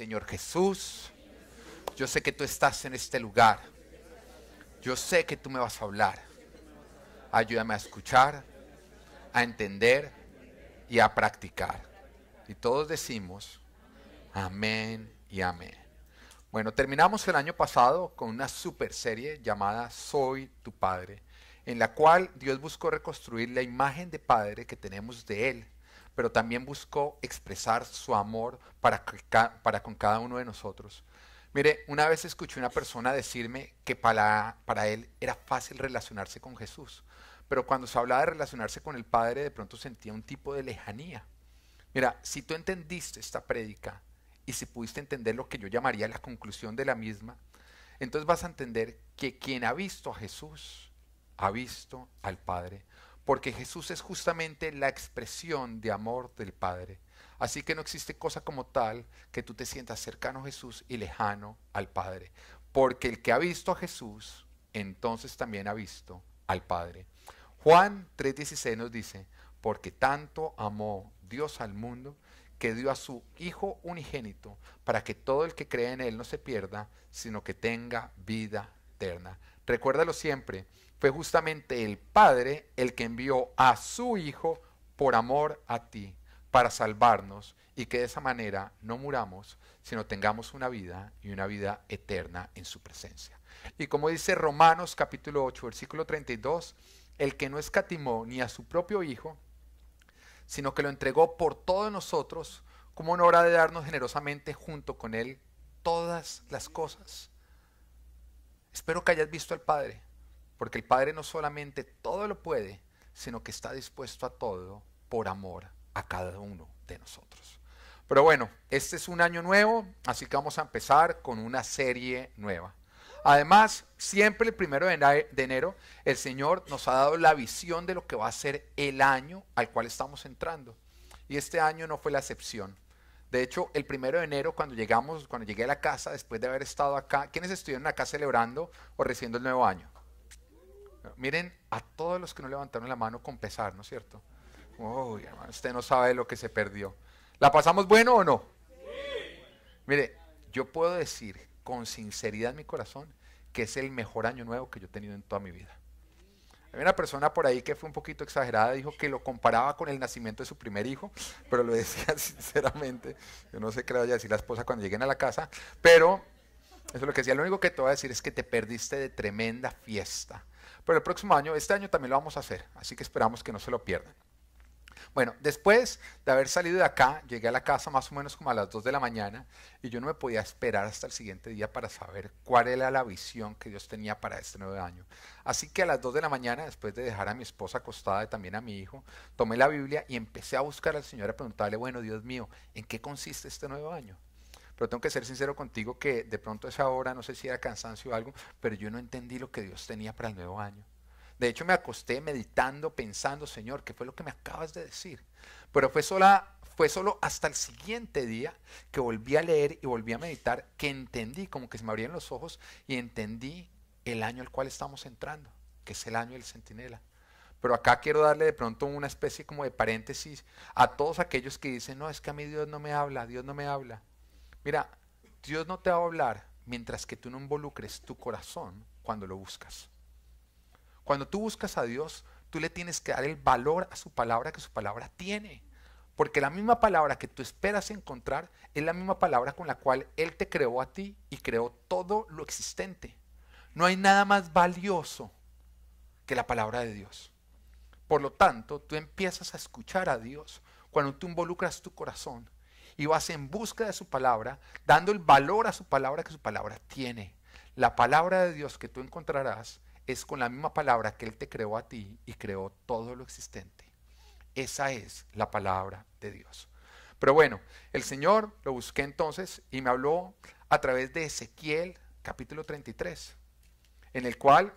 Señor Jesús, yo sé que tú estás en este lugar. Yo sé que tú me vas a hablar. Ayúdame a escuchar, a entender y a practicar. Y todos decimos amén y amén. Bueno, terminamos el año pasado con una super serie llamada Soy tu Padre, en la cual Dios buscó reconstruir la imagen de padre que tenemos de Él, pero también buscó expresar su amor para con cada uno de nosotros. Mire, una vez escuché una persona decirme que para él era fácil relacionarse con Jesús, pero cuando se hablaba de relacionarse con el Padre, de pronto sentía un tipo de lejanía. Mira, si tú entendiste esta prédica y si pudiste entender lo que yo llamaría la conclusión de la misma, entonces vas a entender que quien ha visto a Jesús, ha visto al Padre, porque Jesús es justamente la expresión de amor del Padre. Así que no existe cosa como tal que tú te sientas cercano a Jesús y lejano al Padre, porque el que ha visto a Jesús, entonces también ha visto al Padre. Juan 3,16 nos dice, porque tanto amó Dios al mundo que dio a su Hijo unigénito para que todo el que cree en Él no se pierda, sino que tenga vida eterna. Recuérdalo siempre, fue justamente el Padre el que envió a su Hijo por amor a ti, para salvarnos y que de esa manera no muramos, sino tengamos una vida y una vida eterna en su presencia. Y como dice Romanos capítulo 8, versículo 32, el que no escatimó ni a su propio Hijo, sino que lo entregó por todos nosotros, ¿cómo no habrá de darnos generosamente junto con Él todas las cosas? Espero que hayas visto al Padre, porque el Padre no solamente todo lo puede, sino que está dispuesto a todo por amor a cada uno de nosotros. Pero bueno, este es un año nuevo, así que vamos a empezar con una serie nueva. Además, siempre el 1 de enero, el Señor nos ha dado la visión de lo que va a ser el año al cual estamos entrando. Y este año no fue la excepción. De hecho, el 1 de enero, cuando llegué a la casa, después de haber estado acá, ¿quiénes estuvieron acá celebrando o recibiendo el nuevo año? Miren, a todos los que no levantaron la mano con pesar, ¿no es cierto? Uy, hermano, usted no sabe lo que se perdió. ¿La pasamos bueno o no? Sí. Mire, yo puedo decir con sinceridad en mi corazón que es el mejor año nuevo que yo he tenido en toda mi vida. Hay una persona por ahí que fue un poquito exagerada, dijo que lo comparaba con el nacimiento de su primer hijo, pero lo decía sinceramente. Yo no sé qué le vaya a decir la esposa cuando lleguen a la casa, pero eso es lo que decía. Lo único que te voy a decir es que te perdiste de tremenda fiesta. Pero el próximo año, este año también lo vamos a hacer, así que esperamos que no se lo pierdan. Bueno, después de haber salido de acá, llegué a la casa más o menos como a las 2 de la mañana y yo no me podía esperar hasta el siguiente día para saber cuál era la visión que Dios tenía para este nuevo año. Así que a las 2 de la mañana, después de dejar a mi esposa acostada y también a mi hijo, tomé la Biblia y empecé a buscar al Señor, a preguntarle, bueno, Dios mío, ¿en qué consiste este nuevo año? Pero tengo que ser sincero contigo que de pronto a esa hora, no sé si era cansancio o algo, pero yo no entendí lo que Dios tenía para el nuevo año. De hecho, me acosté meditando, pensando, Señor, ¿qué fue lo que me acabas de decir? Pero fue solo hasta el siguiente día que volví a leer y volví a meditar, que entendí, como que se me abrieron los ojos, y entendí el año al cual estamos entrando, que es el año del centinela. Pero acá quiero darle de pronto una especie como de paréntesis a todos aquellos que dicen, no, es que a mí Dios no me habla, Dios no me habla. Mira, Dios no te va a hablar mientras que tú no involucres tu corazón cuando lo buscas. Cuando tú buscas a Dios, tú le tienes que dar el valor a su palabra que su palabra tiene. Porque la misma palabra que tú esperas encontrar es la misma palabra con la cual Él te creó a ti y creó todo lo existente. No hay nada más valioso que la palabra de Dios. Por lo tanto, tú empiezas a escuchar a Dios cuando tú involucras tu corazón y vas en busca de su palabra, dando el valor a su palabra que su palabra tiene. La palabra de Dios que tú encontrarás es con la misma palabra que Él te creó a ti y creó todo lo existente. Esa es la palabra de Dios. Pero bueno, el Señor lo busqué entonces y me habló a través de Ezequiel capítulo 33, en el cual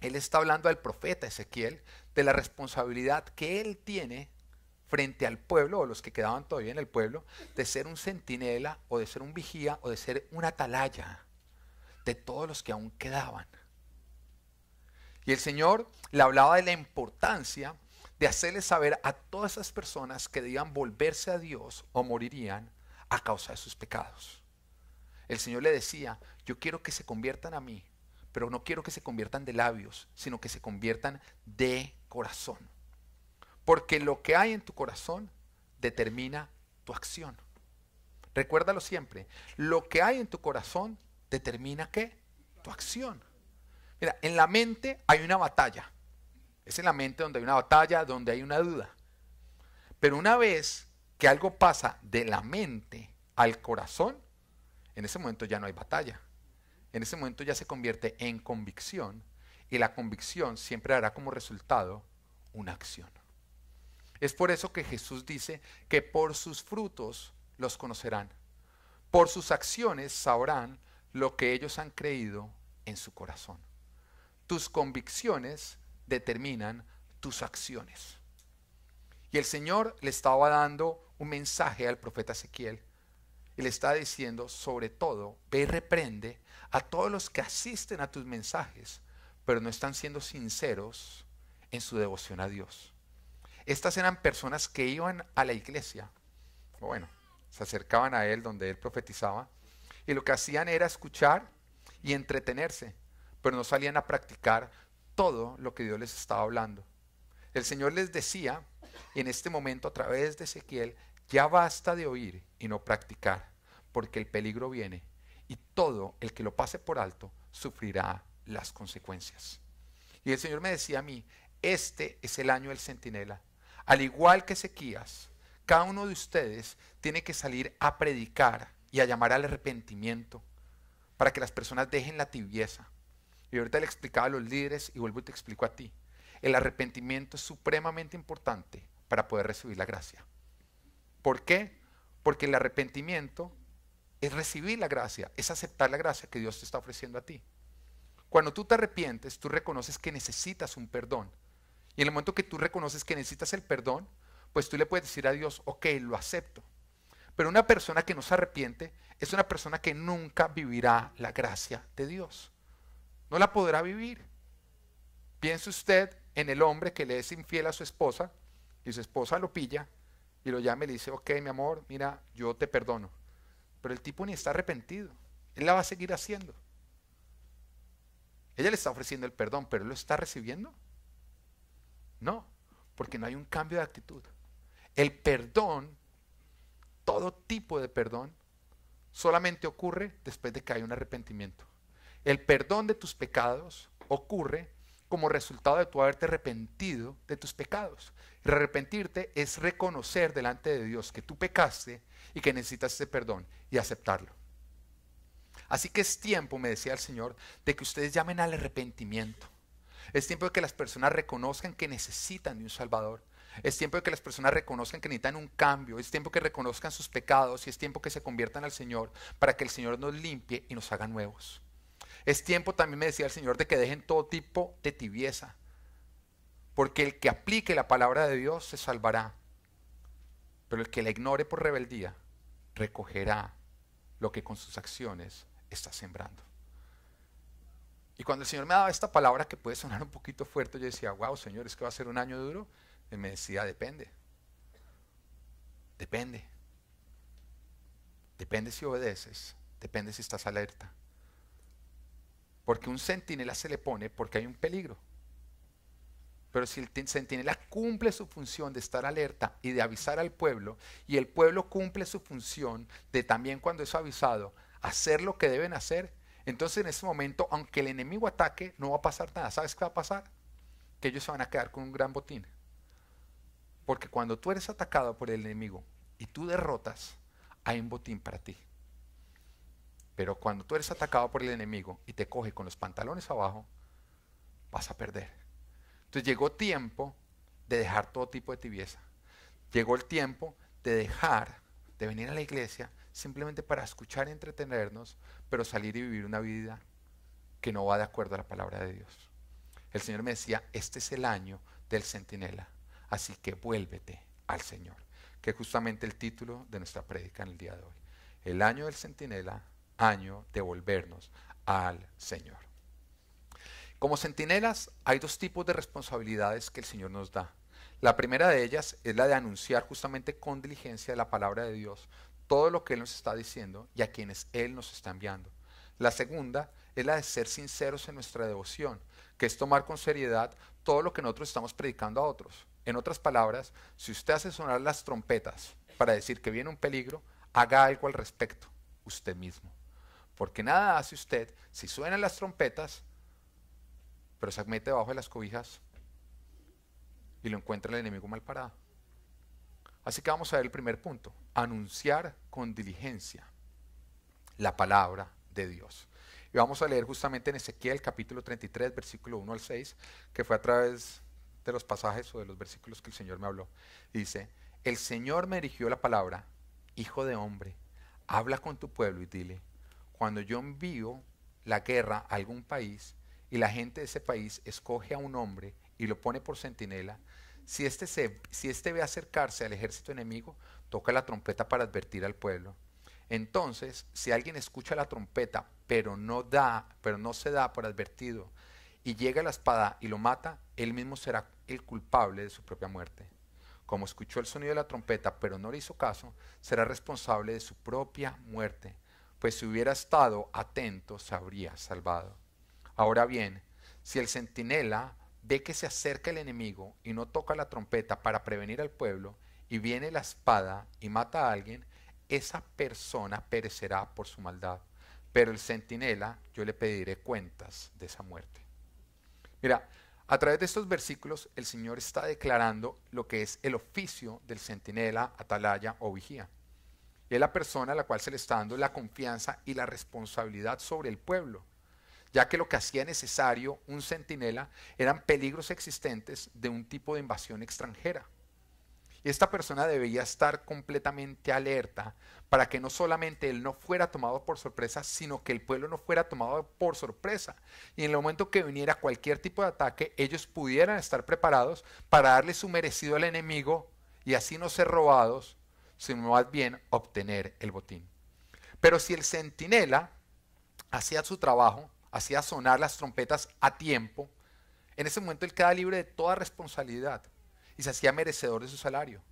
Él está hablando al profeta Ezequiel de la responsabilidad que Él tiene frente al pueblo, o los que quedaban todavía en el pueblo, de ser un centinela o de ser un vigía o de ser una atalaya de todos los que aún quedaban. Y el Señor le hablaba de la importancia de hacerle saber a todas esas personas que debían volverse a Dios o morirían a causa de sus pecados. el Señor le decía, yo quiero que se conviertan a mí, pero no quiero que se conviertan de labios, sino que se conviertan de corazón. Porque lo que hay en tu corazón determina tu acción. Recuérdalo siempre, lo que hay en tu corazón determina ¿qué? Tu acción. Mira, en la mente hay una batalla. Es en la mente donde hay una batalla, donde hay una duda. Pero una vez que algo pasa de la mente al corazón, en ese momento ya no hay batalla. En ese momento ya se convierte en convicción, y la convicción siempre dará como resultado una acción. Es por eso que Jesús dice que por sus frutos los conocerán. Por sus acciones sabrán lo que ellos han creído en su corazón. Tus convicciones determinan tus acciones. Y el Señor le estaba dando un mensaje al profeta Ezequiel. Y le está diciendo, sobre todo, ve y reprende a todos los que asisten a tus mensajes, pero no están siendo sinceros en su devoción a Dios. Estas eran personas que iban a la iglesia, o bueno, se acercaban a él donde él profetizaba, y lo que hacían era escuchar y entretenerse, pero no salían a practicar todo lo que Dios les estaba hablando. El Señor les decía, y en este momento a través de Ezequiel, ya basta de oír y no practicar, porque el peligro viene y todo el que lo pase por alto sufrirá las consecuencias. Y el Señor me decía a mí, este es el año del centinela. Al igual que Ezequías, cada uno de ustedes tiene que salir a predicar y a llamar al arrepentimiento para que las personas dejen la tibieza. Y ahorita le explicaba a los líderes y vuelvo y te explico a ti. El arrepentimiento es supremamente importante para poder recibir la gracia. ¿Por qué? Porque el arrepentimiento es recibir la gracia, es aceptar la gracia que Dios te está ofreciendo a ti. Cuando tú te arrepientes, tú reconoces que necesitas un perdón. Y en el momento que tú reconoces que necesitas el perdón, pues tú le puedes decir a Dios, ok, lo acepto. Pero una persona que no se arrepiente es una persona que nunca vivirá la gracia de Dios. No la podrá vivir. Piense usted en el hombre que le es infiel a su esposa y su esposa lo pilla, y lo llama y le dice, ok, mi amor, mira, yo te perdono. Pero el tipo ni está arrepentido. Él la va a seguir haciendo. Ella le está ofreciendo el perdón, pero ¿él lo está recibiendo? No, porque no hay un cambio de actitud. El perdón, todo tipo de perdón, solamente ocurre después de que hay un arrepentimiento. El perdón de tus pecados ocurre como resultado de tú haberte arrepentido de tus pecados. Arrepentirte es reconocer delante de Dios que tú pecaste y que necesitas ese perdón y aceptarlo. Así que es tiempo, me decía el Señor, de que ustedes llamen al arrepentimiento. Es tiempo de que las personas reconozcan que necesitan de un Salvador. Es tiempo de que las personas reconozcan que necesitan un cambio. Es tiempo que reconozcan sus pecados y es tiempo que se conviertan al Señor para que el Señor nos limpie y nos haga nuevos. Es tiempo, también me decía el Señor, de que dejen todo tipo de tibieza. Porque el que aplique la palabra de Dios se salvará. Pero el que la ignore por rebeldía, recogerá lo que con sus acciones está sembrando. Y cuando el Señor me daba esta palabra que puede sonar un poquito fuerte, yo decía, wow, Señor, ¿es que va a ser un año duro? Él me decía, depende. Depende. Depende si obedeces. Depende si estás alerta. Porque un centinela se le pone porque hay un peligro. Pero si el centinela cumple su función de estar alerta y de avisar al pueblo, y el pueblo cumple su función de también cuando es avisado, hacer lo que deben hacer, entonces en ese momento, aunque el enemigo ataque, no va a pasar nada. ¿Sabes qué va a pasar? Que ellos se van a quedar con un gran botín. Porque cuando tú eres atacado por el enemigo y tú derrotas, hay un botín para ti. Pero cuando tú eres atacado por el enemigo y te coge con los pantalones abajo, vas a perder. Entonces llegó tiempo de dejar todo tipo de tibieza. Llegó el tiempo de dejar de venir a la iglesia simplemente para escuchar y entretenernos, pero salir y vivir una vida que no va de acuerdo a la palabra de Dios. El Señor me decía, este es el año del centinela, así que vuélvete al Señor, que es justamente el título de nuestra prédica en el día de hoy. El año del centinela, año de volvernos al Señor. Como centinelas hay dos tipos de responsabilidades que el Señor nos da. La primera de ellas es la de anunciar justamente con diligencia la palabra de Dios todo lo que Él nos está diciendo y a quienes Él nos está enviando. La segunda es la de ser sinceros en nuestra devoción, que es tomar con seriedad todo lo que nosotros estamos predicando a otros. En otras palabras, si usted hace sonar las trompetas para decir que viene un peligro, haga algo al respecto, usted mismo. Porque nada hace usted si suenan las trompetas, pero se mete debajo de las cobijas y lo encuentra el enemigo mal parado. Así que vamos a ver el primer punto, anunciar con diligencia la palabra de Dios. Y vamos a leer justamente en Ezequiel capítulo 33, versículo 1 al 6, que fue a través de los pasajes o de los versículos que el Señor me habló. Dice, el Señor me dirigió la palabra, hijo de hombre, habla con tu pueblo y dile, cuando yo envío la guerra a algún país y la gente de ese país escoge a un hombre y lo pone por centinela, si este ve acercarse al ejército enemigo, toca la trompeta para advertir al pueblo. Entonces, si alguien escucha la trompeta, pero no se da por advertido, y llega la espada y lo mata, él mismo será el culpable de su propia muerte. Como escuchó el sonido de la trompeta, pero no le hizo caso, será responsable de su propia muerte, pues si hubiera estado atento, se habría salvado. Ahora bien, si el centinela ve que se acerca el enemigo y no toca la trompeta para prevenir al pueblo, y viene la espada y mata a alguien, esa persona perecerá por su maldad. Pero el centinela, yo le pediré cuentas de esa muerte. Mira, a través de estos versículos, el Señor está declarando lo que es el oficio del centinela, atalaya o vigía. Y es la persona a la cual se le está dando la confianza y la responsabilidad sobre el pueblo, ya que lo que hacía necesario un centinela eran peligros existentes de un tipo de invasión extranjera. Y esta persona debía estar completamente alerta para que no solamente él no fuera tomado por sorpresa, sino que el pueblo no fuera tomado por sorpresa. Y en el momento que viniera cualquier tipo de ataque, ellos pudieran estar preparados para darle su merecido al enemigo y así no ser robados, sino más bien obtener el botín. Pero si el centinela hacía su trabajo, hacía sonar las trompetas a tiempo, en ese momento él quedaba libre de toda responsabilidad y se hacía merecedor de su salario,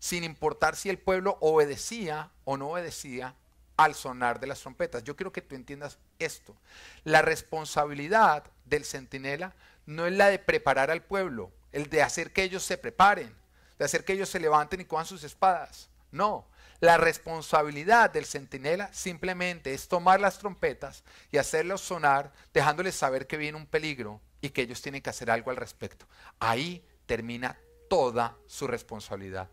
sin importar si el pueblo obedecía o no obedecía al sonar de las trompetas. Yo quiero que tú entiendas esto. La responsabilidad del centinela no es la de preparar al pueblo, el de hacer que ellos se preparen, de hacer que ellos se levanten y cojan sus espadas. No, la responsabilidad del centinela simplemente es tomar las trompetas y hacerlas sonar, dejándoles saber que viene un peligro y que ellos tienen que hacer algo al respecto. Ahí termina toda su responsabilidad.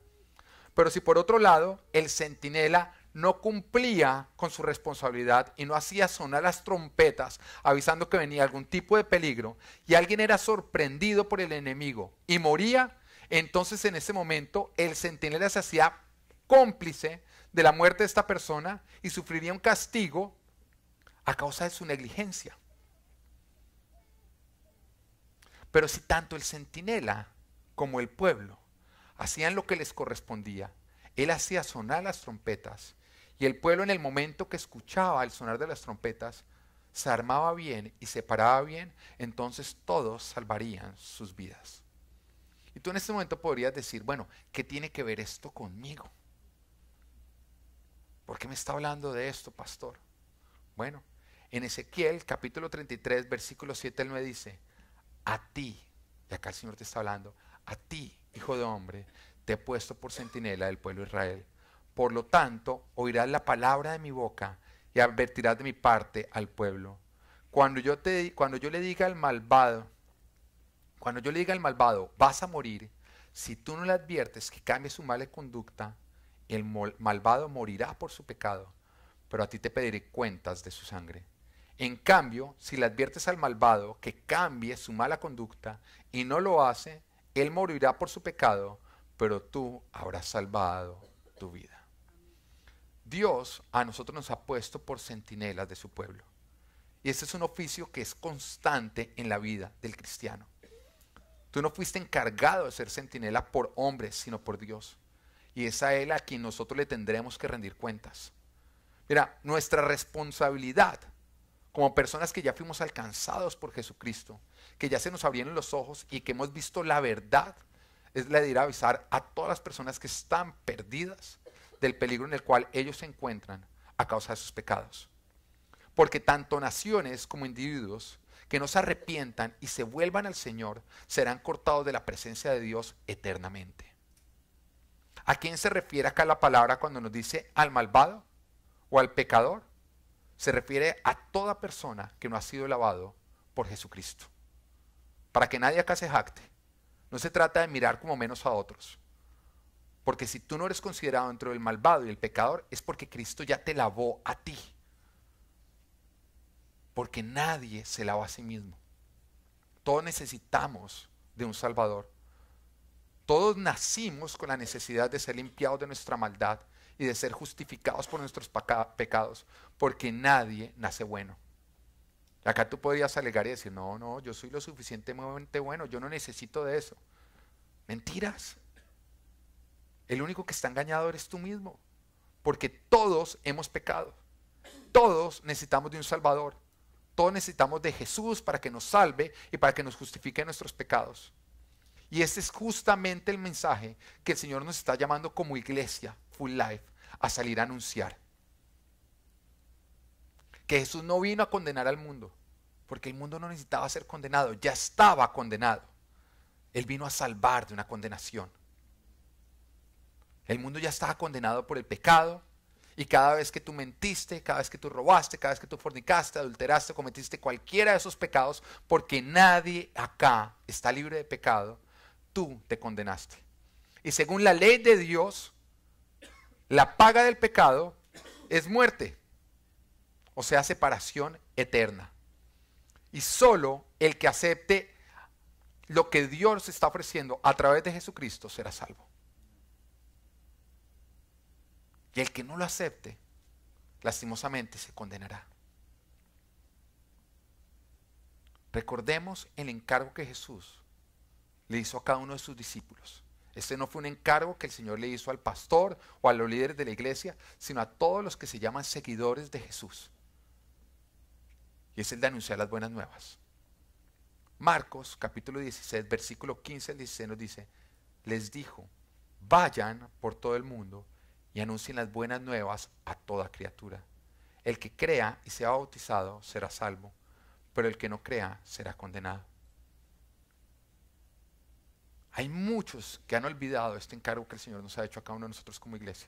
Pero si por otro lado el centinela no cumplía con su responsabilidad y no hacía sonar las trompetas avisando que venía algún tipo de peligro y alguien era sorprendido por el enemigo y moría, entonces en ese momento el centinela se hacía cómplice de la muerte de esta persona y sufriría un castigo a causa de su negligencia. Pero si tanto el centinela como el pueblo hacían lo que les correspondía, él hacía sonar las trompetas y el pueblo en el momento que escuchaba el sonar de las trompetas se armaba bien y se paraba bien, entonces todos salvarían sus vidas. Y tú en este momento podrías decir, bueno, ¿qué tiene que ver esto conmigo? ¿Por qué me está hablando de esto, pastor? Bueno, en Ezequiel capítulo 33, versículo 7 al 9 dice, a ti, y acá el Señor te está hablando, a ti, hijo de hombre, te he puesto por centinela del pueblo de Israel. Por lo tanto, oirás la palabra de mi boca y advertirás de mi parte al pueblo. Cuando yo le diga al malvado, vas a morir, si tú no le adviertes que cambie su mala conducta, el malvado morirá por su pecado, pero a ti te pediré cuentas de su sangre. En cambio, si le adviertes al malvado que cambie su mala conducta y no lo hace, él morirá por su pecado, pero tú habrás salvado tu vida. Dios a nosotros nos ha puesto por centinelas de su pueblo. Y este es un oficio que es constante en la vida del cristiano. Tú no fuiste encargado de ser centinela por hombres, sino por Dios. Y es a Él a quien nosotros le tendremos que rendir cuentas. Mira, nuestra responsabilidad como personas que ya fuimos alcanzados por Jesucristo, que ya se nos abrieron los ojos y que hemos visto la verdad, es la de ir a avisar a todas las personas que están perdidas del peligro en el cual ellos se encuentran a causa de sus pecados. Porque tanto naciones como individuos que no se arrepientan y se vuelvan al Señor serán cortados de la presencia de Dios eternamente. ¿A quién se refiere acá la palabra cuando nos dice al malvado o al pecador? Se refiere a toda persona que no ha sido lavado por Jesucristo. Para que nadie acá se jacte. No se trata de mirar como menos a otros. Porque si tú no eres considerado dentro del malvado y el pecador, es porque Cristo ya te lavó a ti. Porque nadie se lava a sí mismo. Todos necesitamos de un Salvador. Todos nacimos con la necesidad de ser limpiados de nuestra maldad y de ser justificados por nuestros pecados, porque nadie nace bueno. Acá tú podrías alegar y decir, no, no, yo soy lo suficientemente bueno, yo no necesito de eso. Mentiras. El único que está engañado eres tú mismo, porque todos hemos pecado. Todos necesitamos de un Salvador. Todos necesitamos de Jesús para que nos salve y para que nos justifique nuestros pecados. Y este es justamente el mensaje que el Señor nos está llamando como iglesia, Full Life, a salir a anunciar. Que Jesús no vino a condenar al mundo, porque el mundo no necesitaba ser condenado, ya estaba condenado. Él vino a salvar de una condenación. El mundo ya estaba condenado por el pecado, y cada vez que tú mentiste, cada vez que tú robaste, cada vez que tú fornicaste, adulteraste, cometiste cualquiera de esos pecados, porque nadie acá está libre de pecado, tú te condenaste. Y según la ley de Dios, la paga del pecado es muerte, o sea, separación eterna. Y solo el que acepte lo que Dios está ofreciendo a través de Jesucristo será salvo. Y el que no lo acepte, lastimosamente se condenará. Recordemos el encargo que Jesús le hizo a cada uno de sus discípulos. Este no fue un encargo que el Señor le hizo al pastor o a los líderes de la iglesia, sino a todos los que se llaman seguidores de Jesús. Y es el de anunciar las buenas nuevas. Marcos capítulo 16, versículo 15 al 16 nos dice, les dijo, vayan por todo el mundo y anuncien las buenas nuevas a toda criatura. El que crea y sea bautizado será salvo, pero el que no crea será condenado. Hay muchos que han olvidado este encargo que el Señor nos ha hecho a cada uno de nosotros como iglesia.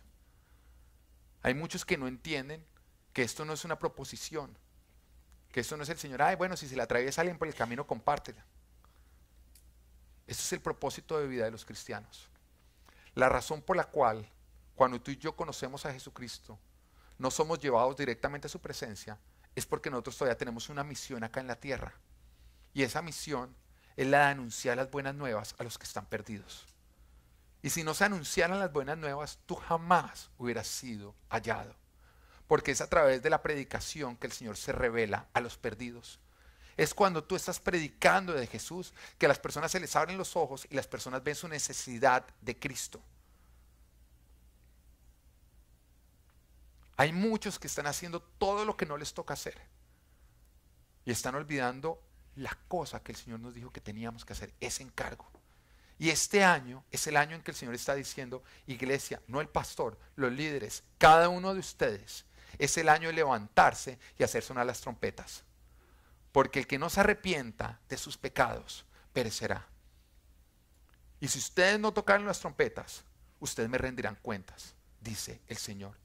Hay muchos que no entienden que esto no es una proposición, que esto no es el Señor, ay, bueno, si se la atraviesa alguien por el camino, compártela. Este es el propósito de vida de los cristianos. La razón por la cual, cuando tú y yo conocemos a Jesucristo, no somos llevados directamente a su presencia, es porque nosotros todavía tenemos una misión acá en la tierra. Y esa misión es la de anunciar las buenas nuevas a los que están perdidos. Y si no se anunciaran las buenas nuevas, tú jamás hubieras sido hallado. Porque es a través de la predicación que el Señor se revela a los perdidos. Es cuando tú estás predicando de Jesús que a las personas se les abren los ojos y las personas ven su necesidad de Cristo. Hay muchos que están haciendo todo lo que no les toca hacer. Y están olvidando la cosa que el Señor nos dijo que teníamos que hacer, ese encargo. Y este año es el año en que el Señor está diciendo, iglesia, no el pastor, los líderes, cada uno de ustedes, es el año de levantarse y hacer sonar las trompetas. Porque el que no se arrepienta de sus pecados, perecerá. Y si ustedes no tocaron las trompetas, ustedes me rendirán cuentas, dice el Señor.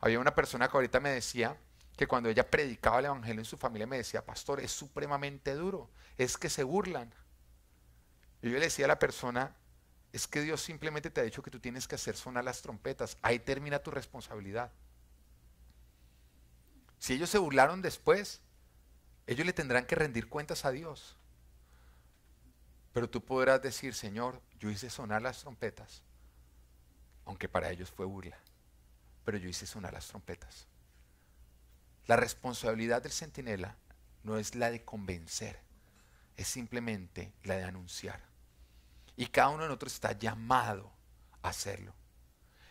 Había una persona que ahorita me decía que cuando ella predicaba el evangelio en su familia me decía, pastor, es supremamente duro, es que se burlan. Y yo le decía a la persona, es que Dios simplemente te ha dicho que tú tienes que hacer sonar las trompetas, ahí termina tu responsabilidad. Si ellos se burlaron después, ellos le tendrán que rendir cuentas a Dios. Pero tú podrás decir, Señor, yo hice sonar las trompetas, aunque para ellos fue burla, pero yo hice sonar las trompetas. La responsabilidad del centinela no es la de convencer, es simplemente la de anunciar. Y cada uno de nosotros está llamado a hacerlo.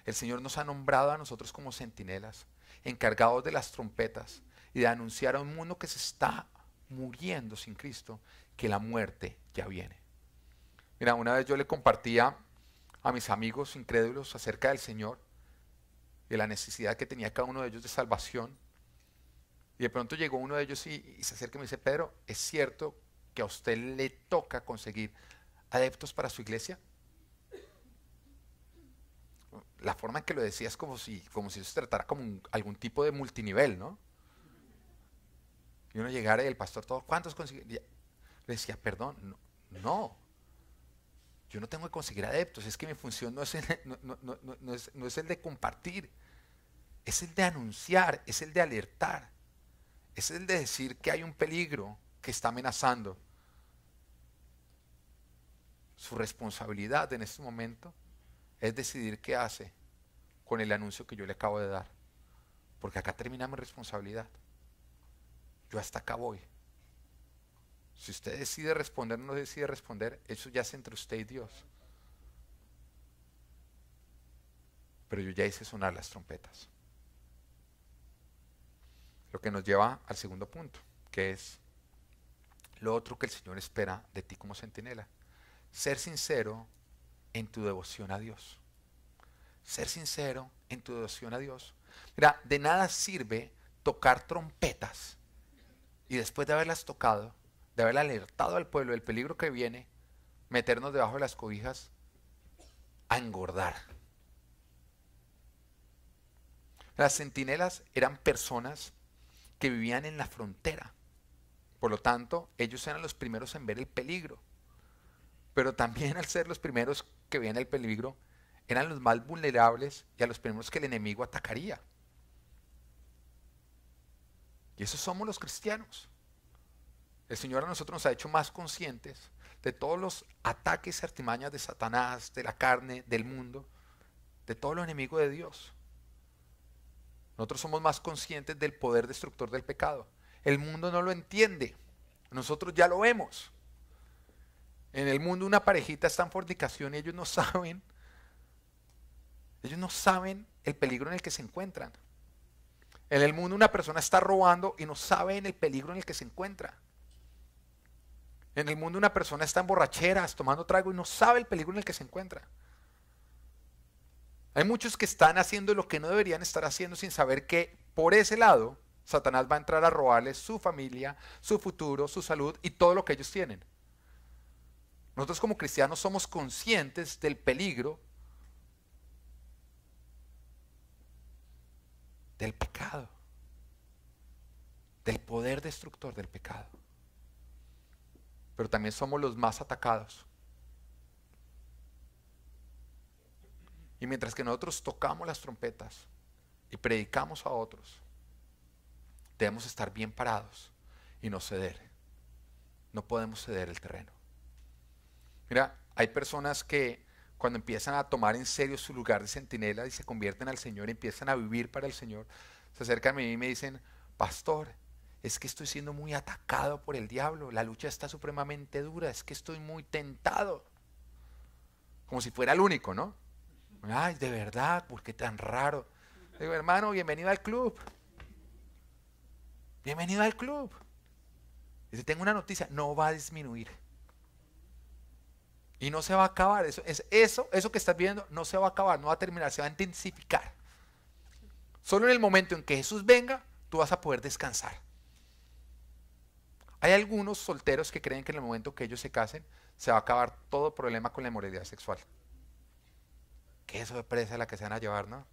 El Señor nos ha nombrado a nosotros como centinelas, encargados de las trompetas y de anunciar a un mundo que se está muriendo sin Cristo, que la muerte ya viene. Mira, una vez yo le compartía a mis amigos incrédulos acerca del Señor, de la necesidad que tenía cada uno de ellos de salvación. Y de pronto llegó uno de ellos y se acerca y me dice, Pedro, ¿es cierto que a usted le toca conseguir adeptos para su iglesia? La forma en que lo decía es como si se tratara como algún tipo de multinivel, ¿no? Y uno llegara y el pastor, todo, ¿cuántos conseguiría? Le decía, perdón, no, yo no tengo que conseguir adeptos, es que mi función no es el de compartir, es el de anunciar, es el de alertar, es el de decir que hay un peligro que está amenazando. Su responsabilidad en este momento es decidir qué hace con el anuncio que yo le acabo de dar, porque acá termina mi responsabilidad, yo hasta acá voy. Si usted decide responder o no decide responder, eso ya es entre usted y Dios. Pero yo ya hice sonar las trompetas. Lo que nos lleva al segundo punto, que es lo otro que el Señor espera de ti como centinela. Ser sincero en tu devoción a Dios. Ser sincero en tu devoción a Dios. Mira, de nada sirve tocar trompetas y después de haberlas tocado, de haber alertado al pueblo del peligro que viene, meternos debajo de las cobijas a engordar. Las centinelas eran personas que vivían en la frontera, por lo tanto, ellos eran los primeros en ver el peligro, pero también al ser los primeros que veían el peligro, eran los más vulnerables y a los primeros que el enemigo atacaría. Y esos somos los cristianos. El Señor a nosotros nos ha hecho más conscientes de todos los ataques y artimañas de Satanás, de la carne, del mundo, de todo lo enemigo de Dios. Nosotros somos más conscientes del poder destructor del pecado. El mundo no lo entiende, nosotros ya lo vemos. En el mundo una parejita está en fornicación y ellos no saben el peligro en el que se encuentran. En el mundo una persona está robando y no saben el peligro en el que se encuentra. En el mundo una persona está en borracheras, tomando trago y no sabe el peligro en el que se encuentra. Hay muchos que están haciendo lo que no deberían estar haciendo sin saber que por ese lado Satanás va a entrar a robarles su familia, su futuro, su salud y todo lo que ellos tienen. Nosotros como cristianos somos conscientes del peligro del pecado, del poder destructor del pecado. Pero también somos los más atacados. Y mientras que nosotros tocamos las trompetas y predicamos a otros, debemos estar bien parados y no ceder. No podemos ceder el terreno. Mira, hay personas que cuando empiezan a tomar en serio su lugar de centinela y se convierten al Señor, empiezan a vivir para el Señor, se acercan a mí y me dicen, pastor, es que estoy siendo muy atacado por el diablo, la lucha está supremamente dura, es que estoy muy tentado. Como si fuera el único, ¿no? Ay, de verdad, ¿por qué tan raro? Digo, hermano, bienvenido al club. Bienvenido al club. Y si tengo una noticia, no va a disminuir. Y no se va a acabar, eso que estás viendo no se va a acabar, no va a terminar, se va a intensificar. Solo en el momento en que Jesús venga, tú vas a poder descansar. Hay algunos solteros que creen que en el momento que ellos se casen, se va a acabar todo problema con la inmoralidad sexual. Qué sorpresa la que se van a llevar, ¿no?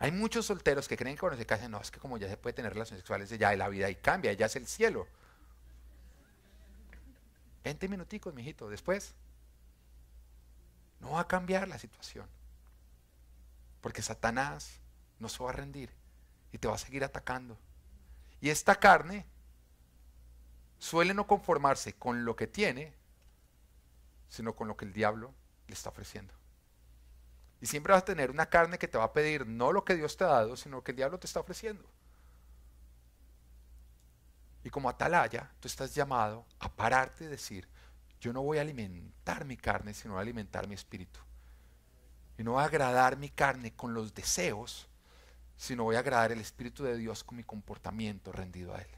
Hay muchos solteros que creen que cuando se casen, no, es que como ya se puede tener relaciones sexuales, ya la vida ahí cambia, ya es el cielo. 20 minuticos, mijito, después no va a cambiar la situación. Porque Satanás no se va a rendir. Y te va a seguir atacando. Y esta carne suele no conformarse con lo que tiene, sino con lo que el diablo le está ofreciendo. Y siempre vas a tener una carne que te va a pedir no lo que Dios te ha dado, sino lo que el diablo te está ofreciendo. Y como atalaya, tú estás llamado a pararte y decir, yo no voy a alimentar mi carne, sino a alimentar mi espíritu. Y no voy a agradar mi carne con los deseos, sino voy a agradar el Espíritu de Dios con mi comportamiento rendido a Él.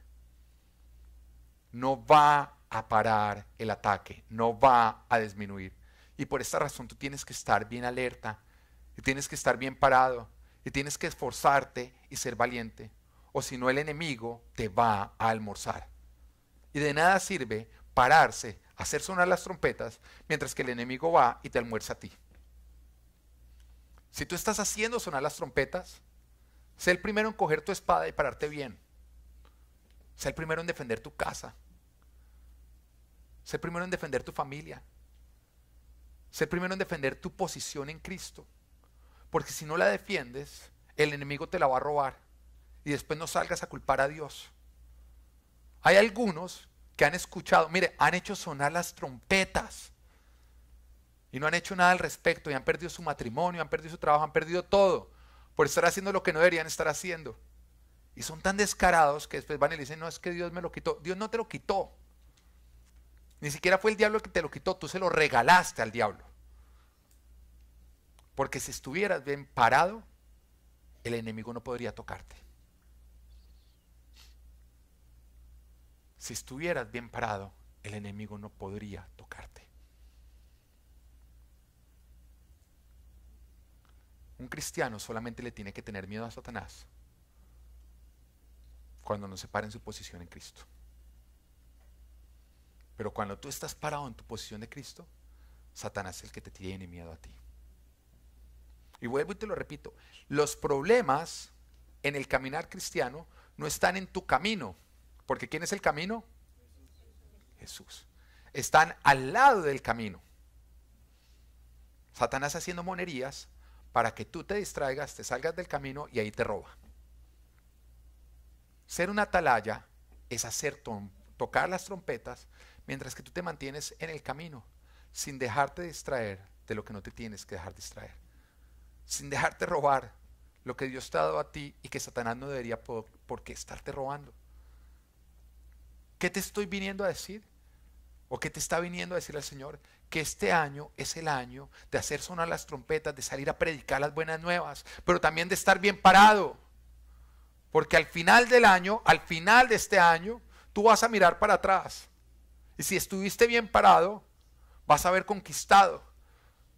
No va a parar el ataque, no va a disminuir. Y por esta razón tú tienes que estar bien alerta, y tienes que estar bien parado, y tienes que esforzarte y ser valiente, o si no el enemigo te va a almorzar. Y de nada sirve pararse, hacer sonar las trompetas, mientras que el enemigo va y te almuerza a ti. Si tú estás haciendo sonar las trompetas, sé el primero en coger tu espada y pararte bien. Sé el primero en defender tu casa. Sé el primero en defender tu familia. Sé el primero en defender tu posición en Cristo. Porque si no la defiendes, el enemigo te la va a robar. Y después no salgas a culpar a Dios. Hay algunos que han escuchado, mire, han hecho sonar las trompetas y no han hecho nada al respecto, y han perdido su matrimonio, han perdido su trabajo, han perdido todo por estar haciendo lo que no deberían estar haciendo. Y son tan descarados que después van y le dicen, no, es que Dios me lo quitó. Dios no te lo quitó. Ni siquiera fue el diablo el que te lo quitó, tú se lo regalaste al diablo. Porque si estuvieras bien parado, el enemigo no podría tocarte. Si estuvieras bien parado, el enemigo no podría tocarte. Un cristiano solamente le tiene que tener miedo a Satanás cuando nos separa en su posición en Cristo. Pero cuando tú estás parado en tu posición de Cristo, Satanás es el que te tiene miedo a ti. Y vuelvo y te lo repito, los problemas en el caminar cristiano no están en tu camino. Porque ¿quién es el camino? Jesús. Están al lado del camino. Satanás haciendo monerías para que tú te distraigas, te salgas del camino y ahí te roba. Ser una atalaya es hacer tocar las trompetas mientras que tú te mantienes en el camino, sin dejarte distraer de lo que no te tienes que dejar distraer. Sin dejarte robar lo que Dios te ha dado a ti y que Satanás no debería por qué estarte robando. ¿Qué te estoy viniendo a decir? ¿O qué te está viniendo a decir el Señor? Que este año es el año de hacer sonar las trompetas, de salir a predicar las buenas nuevas, pero también de estar bien parado. Porque al final del año, al final de este año, tú vas a mirar para atrás. Y si estuviste bien parado, vas a haber conquistado.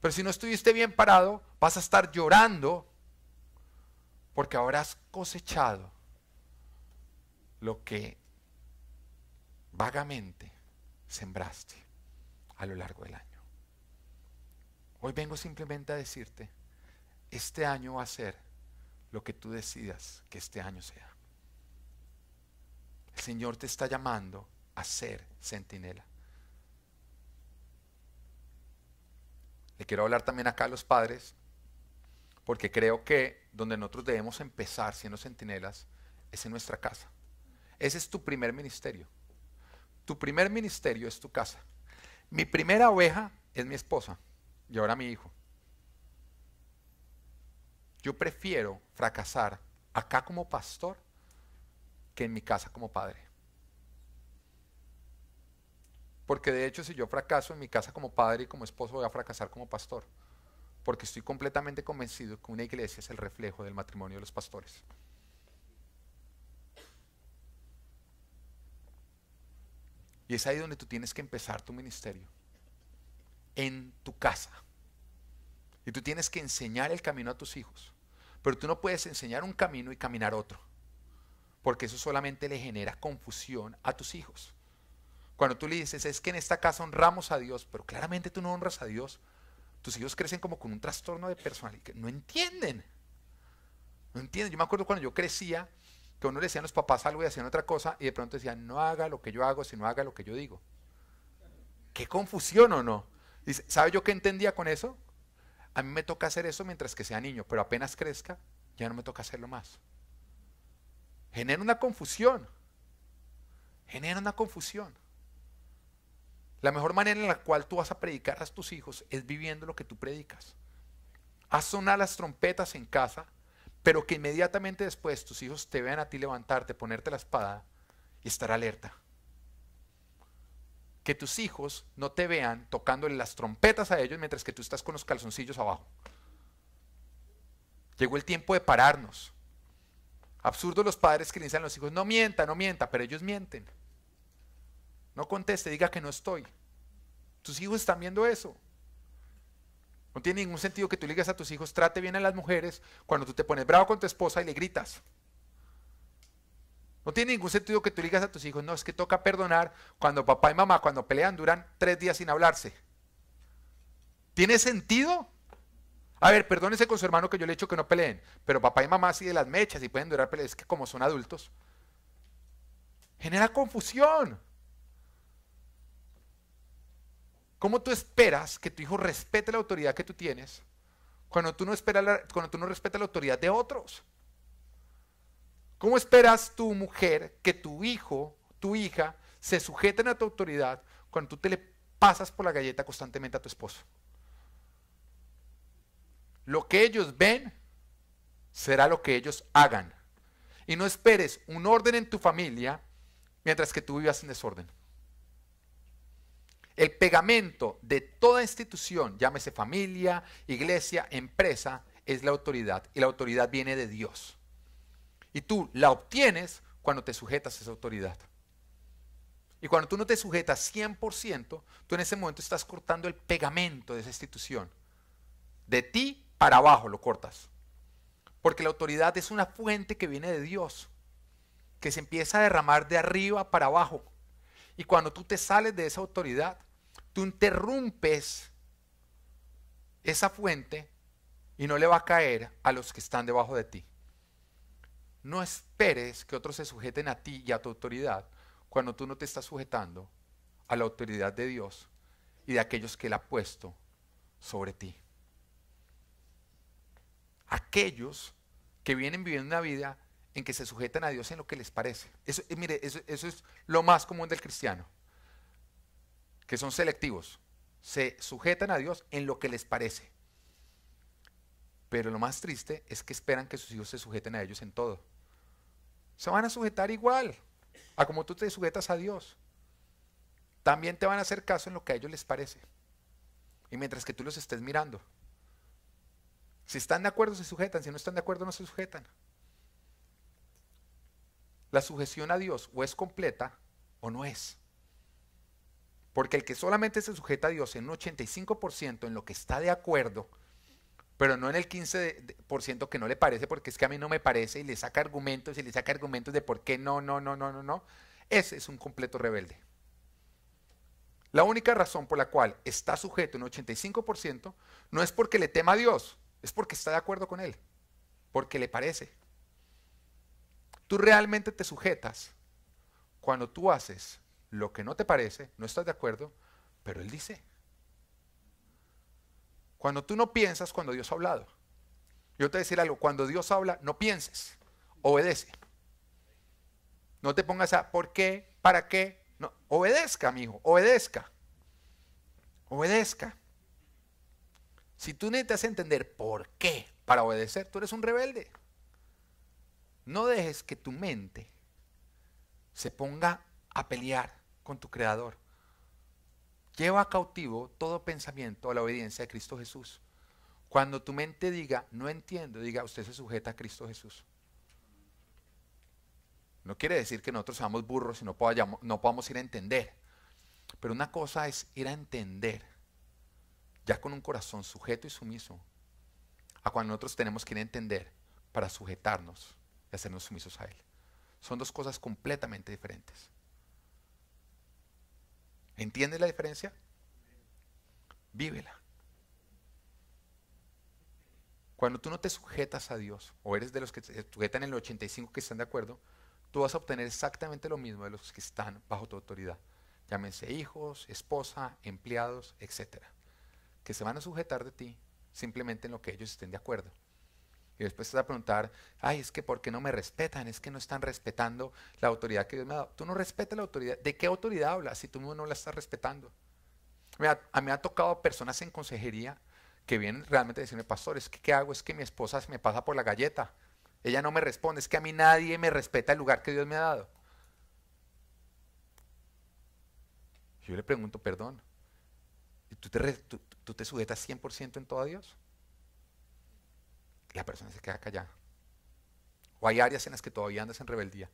Pero si no estuviste bien parado, vas a estar llorando porque habrás cosechado lo que vagamente sembraste a lo largo del año. Hoy vengo simplemente a decirte, este año va a ser lo que tú decidas que este año sea. El Señor te está llamando a ser centinela. Le quiero hablar también acá a los padres, porque creo que donde nosotros debemos empezar siendo centinelas es en nuestra casa. Ese es tu primer ministerio. Tu primer ministerio es tu casa. Mi primera oveja es mi esposa y ahora mi hijo. Yo prefiero fracasar acá como pastor que en mi casa como padre. Porque de hecho si yo fracaso en mi casa como padre y como esposo, voy a fracasar como pastor. Porque estoy completamente convencido que una iglesia es el reflejo del matrimonio de los pastores. Y es ahí donde tú tienes que empezar tu ministerio, en tu casa. Y tú tienes que enseñar el camino a tus hijos, pero tú no puedes enseñar un camino y caminar otro, porque eso solamente le genera confusión a tus hijos. Cuando tú le dices, es que en esta casa honramos a Dios, pero claramente tú no honras a Dios, tus hijos crecen como con un trastorno de personalidad, no entienden, no entienden. Yo me acuerdo cuando yo crecía, que uno le decían los papás algo y hacían otra cosa y de pronto decían, no haga lo que yo hago, sino haga lo que yo digo. ¿Qué confusión o no? Y, ¿sabe yo qué entendía con eso? A mí me toca hacer eso mientras que sea niño, pero apenas crezca, ya no me toca hacerlo más. Genera una confusión. Genera una confusión. La mejor manera en la cual tú vas a predicar a tus hijos es viviendo lo que tú predicas. Haz sonar las trompetas en casa, pero que inmediatamente después tus hijos te vean a ti levantarte, ponerte la espada y estar alerta. Que tus hijos no te vean tocándole las trompetas a ellos mientras que tú estás con los calzoncillos abajo. Llegó el tiempo de pararnos. Absurdos los padres que le dicen a los hijos, no mienta, no mienta, pero ellos mienten. No conteste, diga que no estoy. Tus hijos están viendo eso. No tiene ningún sentido que tú le digas a tus hijos, trate bien a las mujeres, cuando tú te pones bravo con tu esposa y le gritas. No tiene ningún sentido que tú le digas a tus hijos, no, es que toca perdonar cuando papá y mamá, cuando pelean, duran 3 días sin hablarse. ¿Tiene sentido? A ver, perdónese con su hermano que yo le he dicho que no peleen, pero papá y mamá sí de las mechas y pueden durar peleas, es que como son adultos. Genera confusión. ¿Cómo tú esperas que tu hijo respete la autoridad que tú tienes cuando tú no esperas cuando tú no respetas la autoridad de otros? ¿Cómo esperas tu mujer que tu hijo, tu hija, se sujeten a tu autoridad cuando tú te le pasas por la galleta constantemente a tu esposo? Lo que ellos ven será lo que ellos hagan. Y no esperes un orden en tu familia mientras que tú vivas en desorden. El pegamento de toda institución, llámese familia, iglesia, empresa, es la autoridad. Y la autoridad viene de Dios. Y tú la obtienes cuando te sujetas a esa autoridad. Y cuando tú no te sujetas 100%, tú en ese momento estás cortando el pegamento de esa institución. De ti para abajo lo cortas. Porque la autoridad es una fuente que viene de Dios, que se empieza a derramar de arriba para abajo. Y cuando tú te sales de esa autoridad, tú interrumpes esa fuente y no le va a caer a los que están debajo de ti. No esperes que otros se sujeten a ti y a tu autoridad cuando tú no te estás sujetando a la autoridad de Dios y de aquellos que Él ha puesto sobre ti. Aquellos que vienen viviendo una vida en que se sujetan a Dios en lo que les parece. Eso, mire, eso es lo más común del cristiano, que son selectivos, se sujetan a Dios en lo que les parece. Pero lo más triste es que esperan que sus hijos se sujeten a ellos en todo. Se van a sujetar igual a como tú te sujetas a Dios. También te van a hacer caso en lo que a ellos les parece. Y mientras que tú los estés mirando. Si están de acuerdo se sujetan, si no están de acuerdo no se sujetan. La sujeción a Dios o es completa o no es. Porque el que solamente se sujeta a Dios en un 85% en lo que está de acuerdo, pero no en el 15% que no le parece, porque es que a mí no me parece, y le saca argumentos, y le saca argumentos de por qué no. Ese es un completo rebelde. La única razón por la cual está sujeto en un 85% no es porque le tema a Dios, es porque está de acuerdo con Él, porque le parece. Tú realmente te sujetas cuando tú haces lo que no te parece, no estás de acuerdo, pero Él dice. Cuando tú no piensas cuando Dios ha hablado. Yo te voy a decir algo, cuando Dios habla, no pienses, obedece. No te pongas a ¿por qué? ¿Para qué? No, obedezca, mijo, obedezca. Obedezca. Si tú necesitas entender por qué para obedecer, tú eres un rebelde. No dejes que tu mente se ponga a pelear con tu Creador. Lleva cautivo todo pensamiento a la obediencia de Cristo Jesús. Cuando tu mente diga, no entiendo, diga, usted se sujeta a Cristo Jesús. No quiere decir que nosotros seamos burros y no podamos ir a entender. Pero una cosa es ir a entender, ya con un corazón sujeto y sumiso, a cuando nosotros tenemos que ir a entender para sujetarnos. De hacernos sumisos a Él. Son dos cosas completamente diferentes. ¿Entiendes la diferencia? Vívela. Cuando tú no te sujetas a Dios, o eres de los que se sujetan en el 85 que están de acuerdo, tú vas a obtener exactamente lo mismo de los que están bajo tu autoridad. Llámense hijos, esposa, empleados, etcétera, que se van a sujetar de ti simplemente en lo que ellos estén de acuerdo. Y después te vas a preguntar, ay, es que ¿por qué no me respetan? Es que no están respetando la autoridad que Dios me ha dado. Tú no respetas la autoridad. ¿De qué autoridad hablas si tú mismo no la estás respetando? Mira, a mí me ha tocado personas en consejería que vienen realmente a decirme, pastor, es que ¿qué hago? Es que mi esposa se me pasa por la galleta. Ella no me responde. Es que a mí nadie me respeta el lugar que Dios me ha dado. Yo le pregunto, perdón, ¿y tú te sujetas 100% en todo a Dios? La persona se queda callada. O hay áreas en las que todavía andas en rebeldía.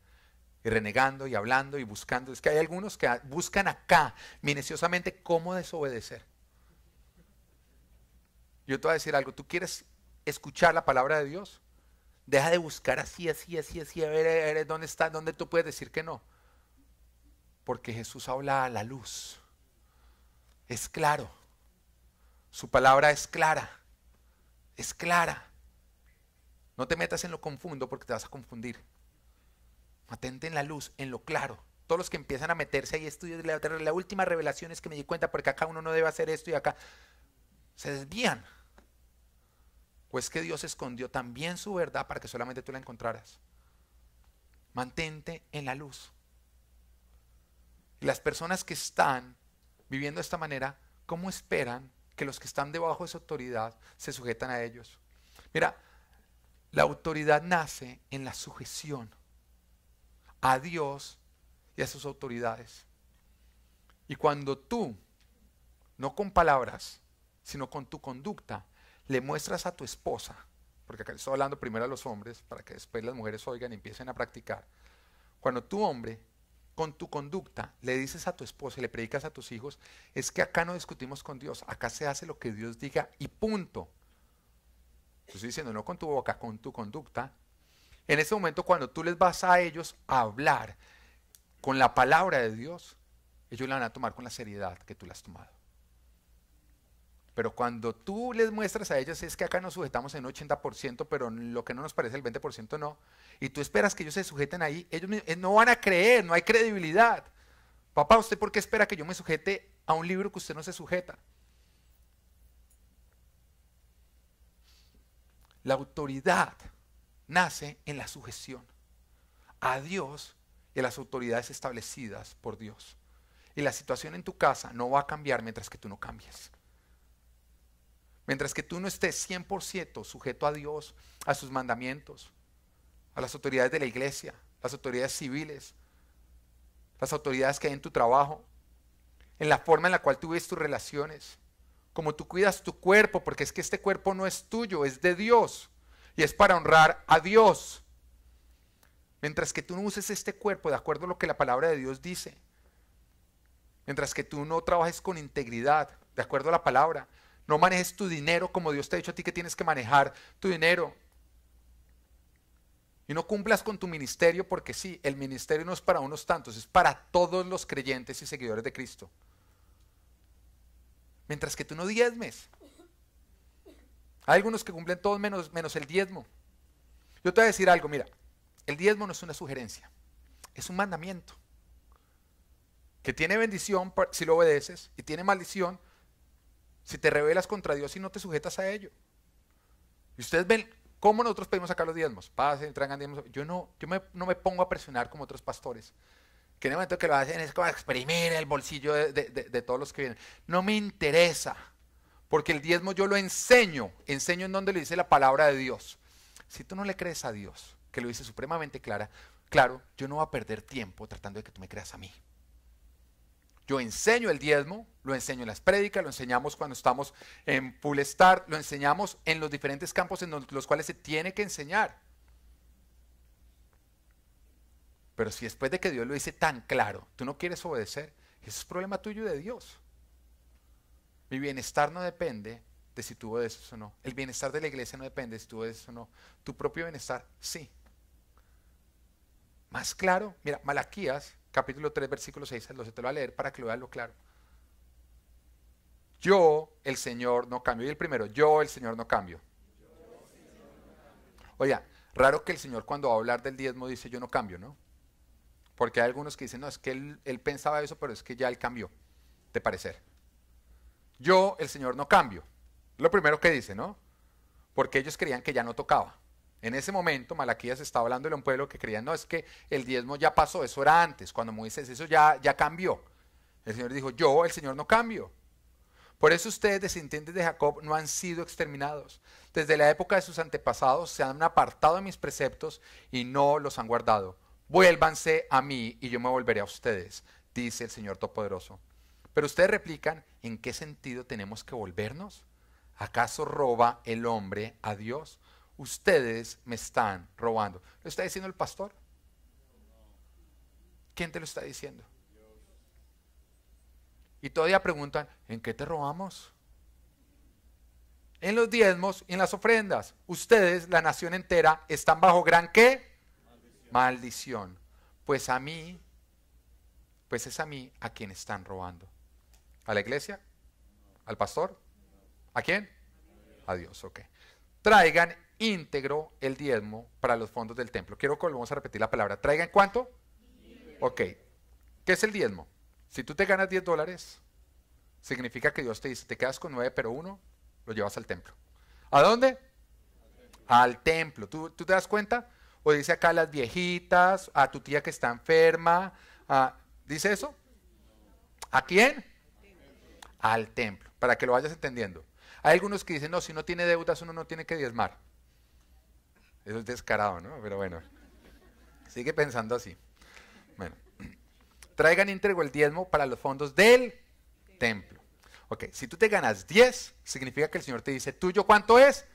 y renegando y hablando y buscando. Es que hay algunos que buscan acá minuciosamente cómo desobedecer. Yo te voy a decir algo, ¿tú quieres escuchar la palabra de Dios? Deja de buscar así, a ver dónde está, dónde tú puedes decir que no. Porque Jesús habla a la luz. Es claro. Su palabra es clara. Es clara. No te metas en lo confundo porque te vas a confundir. Mantente en la luz, en lo claro. Todos los que empiezan a meterse ahí, estudios, la última revelación es que me di cuenta porque acá uno no debe hacer esto y acá se desvían. Pues que Dios escondió también su verdad para que solamente tú la encontraras. Mantente en la luz. Y las personas que están viviendo de esta manera, ¿cómo esperan que los que están debajo de su autoridad se sujetan a ellos? Mira, la autoridad nace en la sujeción a Dios y a sus autoridades. Y cuando tú, no con palabras, sino con tu conducta, le muestras a tu esposa, porque acá estoy hablando primero a los hombres, para que después las mujeres oigan y empiecen a practicar. Cuando tú, hombre, con tu conducta le dices a tu esposa y le predicas a tus hijos, es que acá no discutimos con Dios, acá se hace lo que Dios diga y punto. Te estoy diciendo, no con tu boca, con tu conducta. En ese momento, cuando tú les vas a ellos a hablar con la palabra de Dios, ellos la van a tomar con la seriedad que tú la has tomado. Pero cuando tú les muestras a ellos, es que acá nos sujetamos en un 80%, pero lo que no nos parece el 20% no. Y tú esperas que ellos se sujeten ahí, ellos no van a creer, no hay credibilidad. Papá, ¿usted por qué espera que yo me sujete a un libro que usted no se sujeta? La autoridad nace en la sujeción a Dios y a las autoridades establecidas por Dios. Y la situación en tu casa no va a cambiar mientras que tú no cambies. Mientras que tú no estés 100% sujeto a Dios, a sus mandamientos, a las autoridades de la iglesia, las autoridades civiles, las autoridades que hay en tu trabajo, en la forma en la cual tú ves tus relaciones, como tú cuidas tu cuerpo, porque es que este cuerpo no es tuyo, es de Dios y es para honrar a Dios. Mientras que tú no uses este cuerpo de acuerdo a lo que la palabra de Dios dice, mientras que tú no trabajes con integridad de acuerdo a la palabra, no manejes tu dinero como Dios te ha dicho a ti que tienes que manejar tu dinero. Y no cumplas con tu ministerio porque sí, el ministerio no es para unos tantos, es para todos los creyentes y seguidores de Cristo. Mientras que tú no diezmes. Hay algunos que cumplen todos menos el diezmo. Yo te voy a decir algo, mira, el diezmo no es una sugerencia, es un mandamiento. Que tiene bendición si lo obedeces y tiene maldición si te rebelas contra Dios y no te sujetas a ello. Y ustedes ven cómo nosotros pedimos acá los diezmos. Pasen, traigan diezmos. Yo no me pongo a presionar como otros pastores. Que en el momento que lo hacen es como exprimir el bolsillo de todos los que vienen. No me interesa. Porque el diezmo yo lo enseño. Enseño en donde le dice la palabra de Dios. Si tú no le crees a Dios, que lo dice supremamente claro, yo no voy a perder tiempo tratando de que tú me creas a mí. Yo enseño el diezmo, lo enseño en las prédicas, lo enseñamos cuando estamos en Full Start, lo enseñamos en los diferentes campos en los cuales se tiene que enseñar. Pero si después de que Dios lo dice tan claro, tú no quieres obedecer, eso es problema tuyo y de Dios. Mi bienestar no depende de si tú obedeces o no. El bienestar de la iglesia no depende de si tú obedeces o no. Tu propio bienestar, sí. Más claro, mira, Malaquías capítulo 3, versículo 6 al 12, te lo voy a leer para que lo veas lo claro. Yo, el Señor, no cambio. Y el primero, yo, el Señor, no cambio. Oiga, raro que el Señor cuando va a hablar del diezmo dice yo no cambio, ¿no? Porque hay algunos que dicen, no, es que él pensaba eso, pero es que ya él cambió, de parecer. Yo, el Señor, no cambio. Lo primero que dice, ¿no? Porque ellos creían que ya no tocaba. En ese momento, Malaquías estaba hablando de un pueblo que creía, no, es que el diezmo ya pasó, eso era antes, cuando Moisés, eso ya cambió. El Señor dijo, yo, el Señor, no cambio. Por eso ustedes, descendientes de Jacob, no han sido exterminados. Desde la época de sus antepasados se han apartado de mis preceptos y no los han guardado. Vuélvanse a mí y yo me volveré a ustedes, dice el Señor Todopoderoso. Pero ustedes replican, ¿en qué sentido tenemos que volvernos? ¿Acaso roba el hombre a Dios? Ustedes me están robando. ¿Lo está diciendo el pastor? ¿Quién te lo está diciendo? Y todavía preguntan, ¿en qué te robamos? En los diezmos y en las ofrendas. Ustedes, la nación entera, están bajo gran ¿qué? Maldición. Maldición. Pues es a mí a quien están robando. ¿A la iglesia? ¿Al pastor? ¿A quién? A Dios, ok. Traigan íntegro el diezmo para los fondos del templo. Quiero que volvamos a repetir la palabra. ¿Traigan cuánto? Ok. ¿Qué es el diezmo? Si tú te ganas $10, significa que Dios te dice, te quedas con 9, pero 1 lo llevas al templo. ¿A dónde? Al templo. ¿Tú te das cuenta? O dice acá a las viejitas, a tu tía que está enferma. ¿Dice eso? ¿A quién? Al templo, para que lo vayas entendiendo. Hay algunos que dicen, no, si no tiene deudas uno no tiene que diezmar. Eso es descarado, ¿no? Pero bueno, sigue pensando así. Bueno. Traigan íntegro el diezmo para los fondos del templo. Ok, si tú te ganas 10, significa que el Señor te dice, ¿tuyo cuánto es?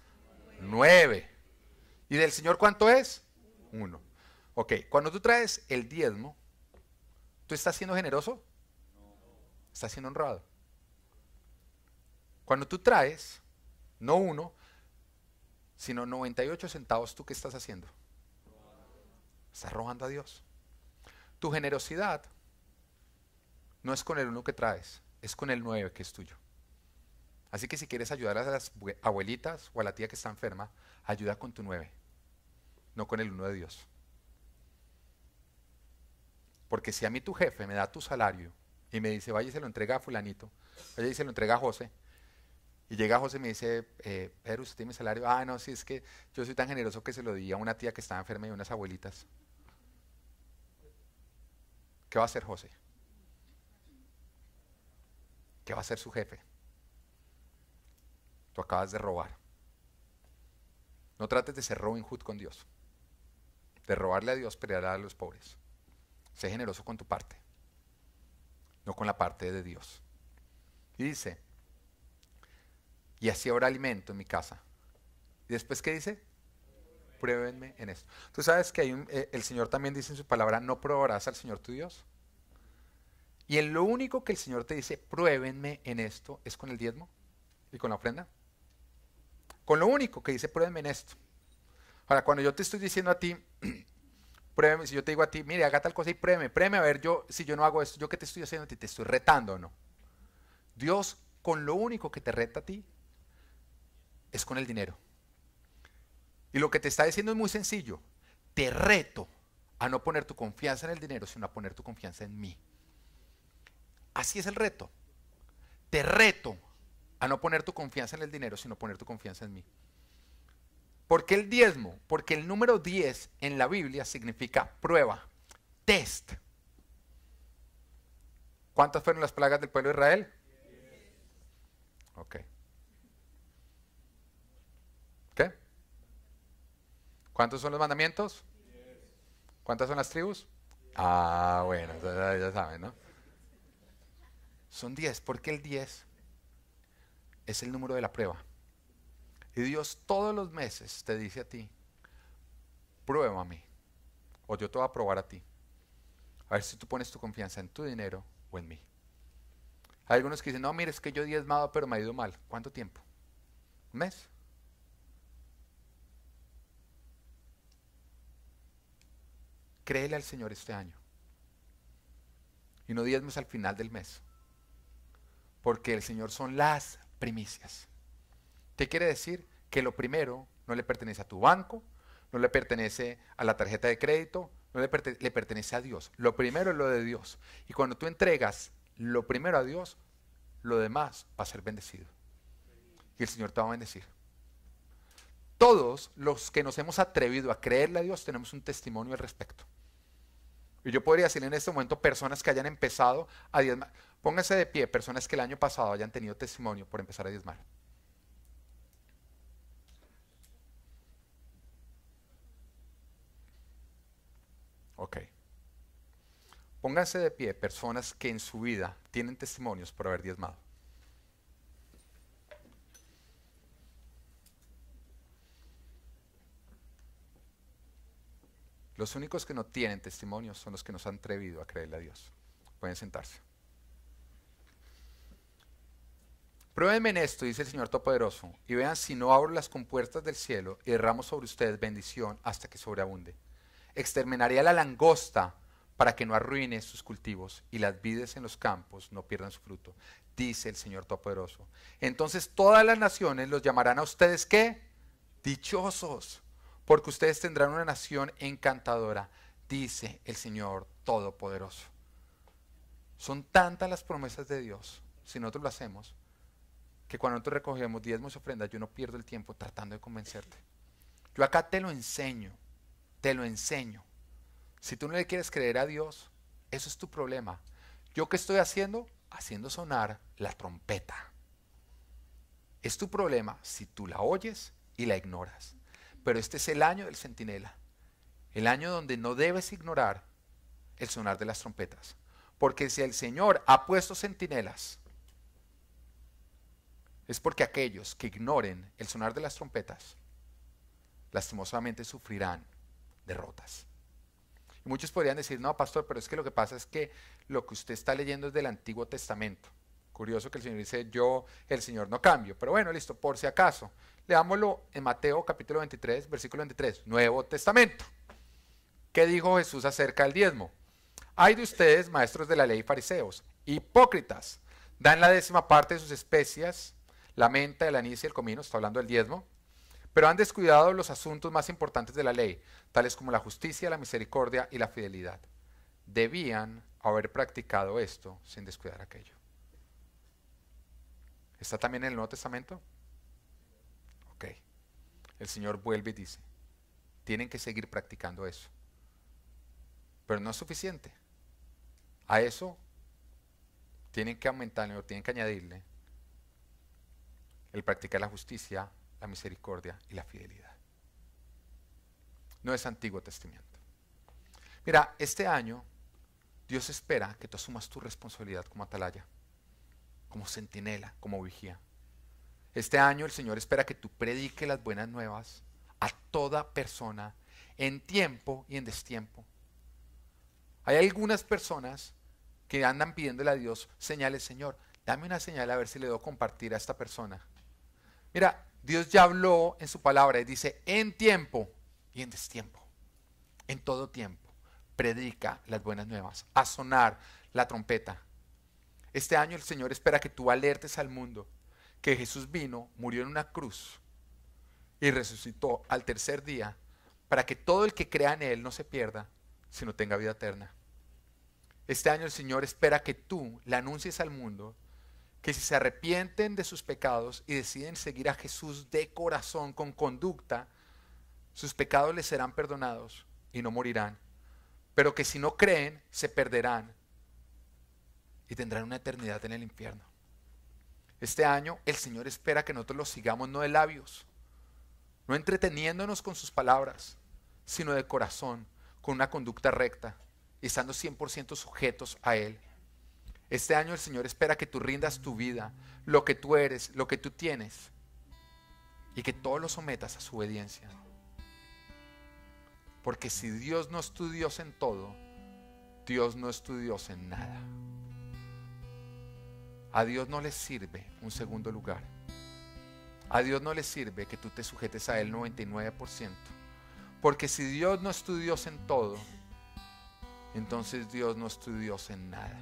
9. ¿Y del Señor cuánto es? 1. Ok, cuando tú traes el diezmo, ¿tú estás siendo generoso? Estás siendo honrado. Cuando tú traes, no 1, sino 98 centavos, ¿tú qué estás haciendo? Estás robando a Dios. Tu generosidad no es con el 1 que traes, es con el 9 que es tuyo. Así que si quieres ayudar a las abuelitas o a la tía que está enferma, ayuda con tu 9, no con el 1 de Dios. Porque si a mí tu jefe me da tu salario y me dice, vaya y se lo entrega a fulanito, vaya y se lo entrega a José, y llega José y me dice, Pedro, ¿usted tiene mi salario? Ah, no, sí, es que yo soy tan generoso que se lo di a una tía que estaba enferma y a unas abuelitas. ¿Qué va a hacer José? ¿Qué va a hacer su jefe? Tú acabas de robar. No trates de ser Robin Hood con Dios. De robarle a Dios, pelear a los pobres. Sé generoso con tu parte, no con la parte de Dios. Y dice, y así habrá alimento en mi casa. ¿Y después qué dice? Pruébenme en esto. Tú sabes que hay el Señor también dice en su palabra, no probarás al Señor tu Dios. Y en lo único que el Señor te dice, pruébenme en esto, es con el diezmo y con la ofrenda. Con lo único que dice, pruébenme en esto. Ahora, cuando yo te estoy diciendo a ti, pruébeme, si yo te digo a ti, mire, haga tal cosa y pruébeme, a ver, yo, si yo no hago esto, ¿yo qué te estoy haciendo a ti? ¿Te estoy retando o no? Dios, con lo único que te reta a ti, es con el dinero. Y lo que te está diciendo es muy sencillo. Te reto a no poner tu confianza en el dinero, sino a poner tu confianza en mí. Así es el reto. Te reto a no poner tu confianza en el dinero, sino poner tu confianza en mí. ¿Por qué el diezmo? Porque el número 10 en la Biblia significa prueba, test. ¿Cuántas fueron las plagas del pueblo de Israel? 10. Ok. ¿Qué? ¿Cuántos son los mandamientos? 10. ¿Cuántas son las tribus? 10. Ah, bueno, ya saben, ¿no? Son 10, porque el 10 es el número de la prueba. Y Dios todos los meses te dice a ti, pruébame, o yo te voy a probar a ti. A ver si tú pones tu confianza en tu dinero o en mí. Hay algunos que dicen, no, mire, es que yo he diezmado, pero me ha ido mal. ¿Cuánto tiempo? ¿Un mes? Créele al Señor este año. Y no diezmes al final del mes. Porque el Señor son las primicias. ¿Qué quiere decir? Que lo primero no le pertenece a tu banco, no le pertenece a la tarjeta de crédito, no le pertenece a Dios. Lo primero es lo de Dios. Y cuando tú entregas lo primero a Dios, lo demás va a ser bendecido. Y el Señor te va a bendecir. Todos los que nos hemos atrevido a creerle a Dios tenemos un testimonio al respecto. Y yo podría decirle en este momento personas que hayan empezado a diezmar. Pónganse de pie, personas que el año pasado hayan tenido testimonio por empezar a diezmar. Ok. Pónganse de pie, personas que en su vida tienen testimonios por haber diezmado. Los únicos que no tienen testimonios son los que nos han atrevido a creerle a Dios. Pueden sentarse. Pruébenme en esto, dice el Señor Todopoderoso, y vean si no abro las compuertas del cielo y derramo sobre ustedes bendición hasta que sobreabunde. Exterminaré a la langosta para que no arruine sus cultivos y las vides en los campos no pierdan su fruto, dice el Señor Todopoderoso. Entonces todas las naciones los llamarán a ustedes, ¿qué? Dichosos, porque ustedes tendrán una nación encantadora, dice el Señor Todopoderoso. Son tantas las promesas de Dios, si nosotros lo hacemos, que cuando nosotros recogemos diezmos y ofrendas, yo no pierdo el tiempo tratando de convencerte. Yo acá te lo enseño, te lo enseño. Si tú no le quieres creer a Dios, eso es tu problema. ¿Yo qué estoy haciendo? Haciendo sonar la trompeta. Es tu problema si tú la oyes y la ignoras. Pero este es el año del centinela, el año donde no debes ignorar el sonar de las trompetas. Porque si el Señor ha puesto centinelas, es porque aquellos que ignoren el sonar de las trompetas, lastimosamente sufrirán derrotas. Y muchos podrían decir, no, pastor, pero es que lo que pasa es que lo que usted está leyendo es del Antiguo Testamento. Curioso que el Señor dice, yo, el Señor no cambio. Pero bueno, listo, por si acaso, leámoslo en Mateo capítulo 23, versículo 23, Nuevo Testamento. ¿Qué dijo Jesús acerca del diezmo? Ay de ustedes, maestros de la ley y fariseos, hipócritas, dan la 10ª parte de sus especias, la menta, el anís y el comino, está hablando del diezmo, pero han descuidado los asuntos más importantes de la ley, tales como la justicia, la misericordia y la fidelidad. Debían haber practicado esto sin descuidar aquello. ¿Está también en el Nuevo Testamento? Ok. El Señor vuelve y dice, tienen que seguir practicando eso. Pero no es suficiente. A eso tienen que aumentarle o tienen que añadirle el practicar la justicia, la misericordia y la fidelidad. No es Antiguo Testamento. Mira, este año Dios espera que tú asumas tu responsabilidad como atalaya, como centinela, como vigía. Este año el Señor espera que tú prediques las buenas nuevas a toda persona en tiempo y en destiempo. Hay algunas personas que andan pidiéndole a Dios señales. Señor, dame una señal a ver si le doy compartir a esta persona. Mira, Dios ya habló en su palabra y dice, en tiempo y en destiempo, en todo tiempo, predica las buenas nuevas, a sonar la trompeta. Este año el Señor espera que tú alertes al mundo que Jesús vino, murió en una cruz y resucitó al tercer día para que todo el que crea en Él no se pierda, sino tenga vida eterna. Este año el Señor espera que tú le anuncies al mundo que si se arrepienten de sus pecados y deciden seguir a Jesús de corazón, con conducta, sus pecados les serán perdonados y no morirán, pero que si no creen, se perderán y tendrán una eternidad en el infierno. Este año el Señor espera que nosotros lo sigamos no de labios, no entreteniéndonos con sus palabras, sino de corazón, con una conducta recta, estando 100% sujetos a Él. Este año el Señor espera que tú rindas tu vida, lo que tú eres, lo que tú tienes, y que todo lo sometas a su obediencia. Porque si Dios no es tu Dios en todo, Dios no es tu Dios en nada. A Dios no le sirve un segundo lugar. A Dios no le sirve que tú te sujetes a Él 99%. Porque si Dios no es tu Dios en todo, entonces Dios no es tu Dios en nada.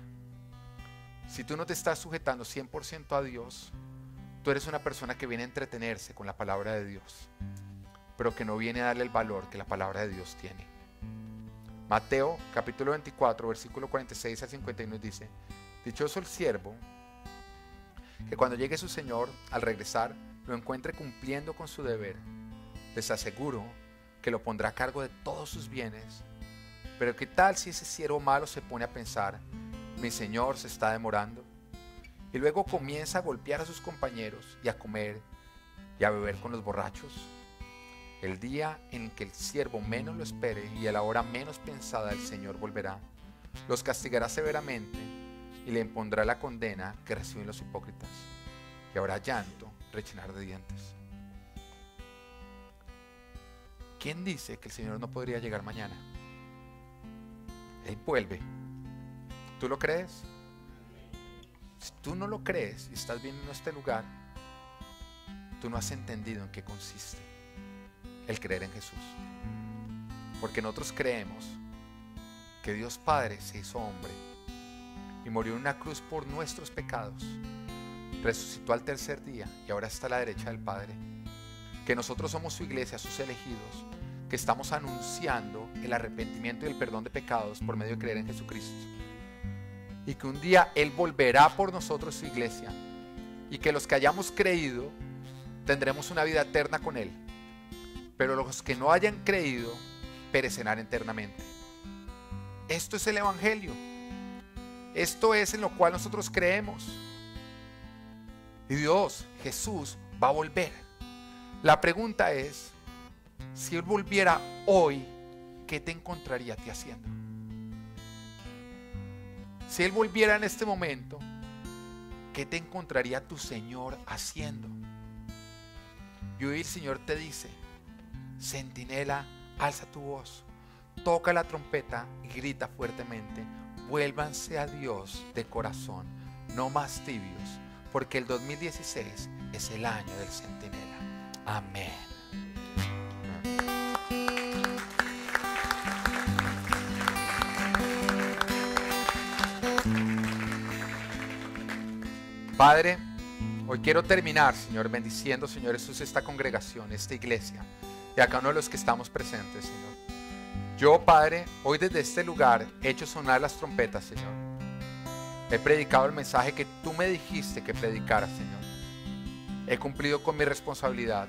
Si tú no te estás sujetando 100% a Dios, tú eres una persona que viene a entretenerse con la palabra de Dios, pero que no viene a darle el valor que la palabra de Dios tiene. Mateo capítulo 24, versículo 46 al 51 dice, dichoso el siervo que cuando llegue su Señor, al regresar, lo encuentre cumpliendo con su deber. Les aseguro que lo pondrá a cargo de todos sus bienes. Pero ¿qué tal si ese siervo malo se pone a pensar, mi señor se está demorando? Y luego comienza a golpear a sus compañeros y a comer y a beber con los borrachos. El día en que el siervo menos lo espere y a la hora menos pensada el Señor volverá, los castigará severamente y le impondrá la condena que reciben los hipócritas. Y habrá llanto, rechinar de dientes. ¿Quién dice que el Señor no podría llegar mañana? y vuelve. ¿Tú lo crees? Si tú no lo crees y estás viendo este lugar, tú no has entendido en qué consiste el creer en Jesús. Porque nosotros creemos que Dios Padre se hizo hombre y murió en una cruz por nuestros pecados, resucitó al tercer día y ahora está a la derecha del Padre, que nosotros somos su iglesia, sus elegidos, que estamos anunciando el arrepentimiento y el perdón de pecados por medio de creer en Jesucristo, y que un día Él volverá por nosotros, su iglesia, y que los que hayamos creído tendremos una vida eterna con Él, pero los que no hayan creído perecerán eternamente. Esto es el Evangelio. Esto es en lo cual nosotros creemos. Y Dios, Jesús, va a volver. La pregunta es, si Él volviera hoy, ¿qué te encontraría a ti haciendo? Si Él volviera en este momento, ¿qué te encontraría tu Señor haciendo? Y hoy el Señor te dice, centinela, alza tu voz, toca la trompeta y grita fuertemente, vuélvanse a Dios de corazón, no más tibios, porque el 2016 es el año del centinela. Amén. Padre, hoy quiero terminar, Señor, bendiciendo, Señor Jesús, esta congregación, esta iglesia, y a cada uno de los que estamos presentes, Señor. Yo, Padre, hoy desde este lugar he hecho sonar las trompetas, Señor. He predicado el mensaje que tú me dijiste que predicara, Señor. He cumplido con mi responsabilidad,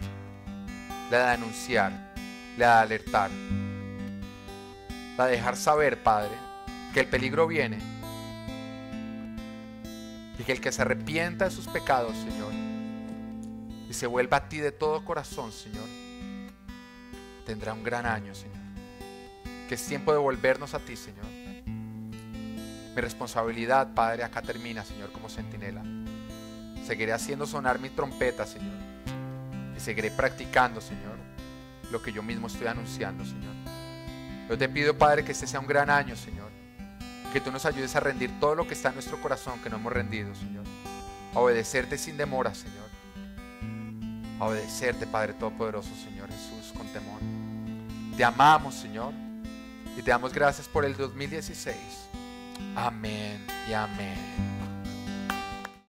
la de anunciar, la de alertar, la de dejar saber, Padre, que el peligro viene y que el que se arrepienta de sus pecados, Señor, y se vuelva a ti de todo corazón, Señor, tendrá un gran año, Señor. Que es tiempo de volvernos a ti, Señor. Mi responsabilidad, Padre, acá termina, Señor, como centinela. Seguiré haciendo sonar mi trompeta, Señor, y seguiré practicando, Señor, lo que yo mismo estoy anunciando, Señor. Yo te pido, Padre, que este sea un gran año, Señor, que tú nos ayudes a rendir todo lo que está en nuestro corazón, que no hemos rendido, Señor, a obedecerte sin demora, Señor, a obedecerte, Padre Todopoderoso, Señor Jesús, con temor. Te amamos, Señor, y te damos gracias por el 2016. Amén y amén.